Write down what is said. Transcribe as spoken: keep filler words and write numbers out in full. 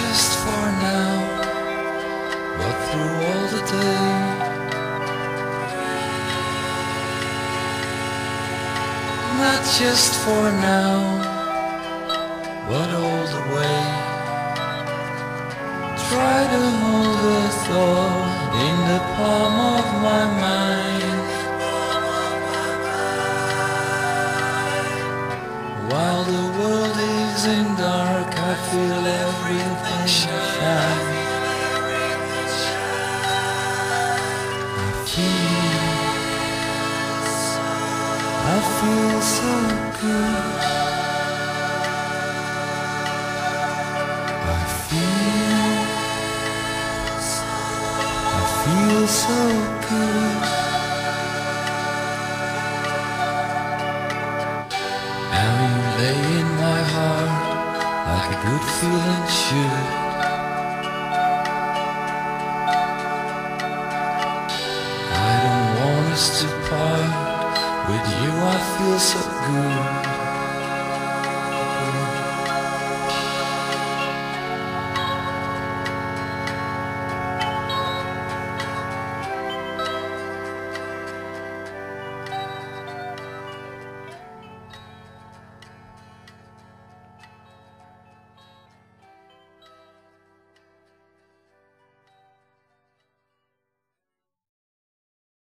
just for now, but through all the day. Not just for now, but all the way. Try to hold the thought in the palm of my mind, while the world is in dark. I feel everything shine. I feel, I feel so good. I feel, I feel so good. Now you lay in my heart like a good feeling should. I don't want us to part. With you I feel so good.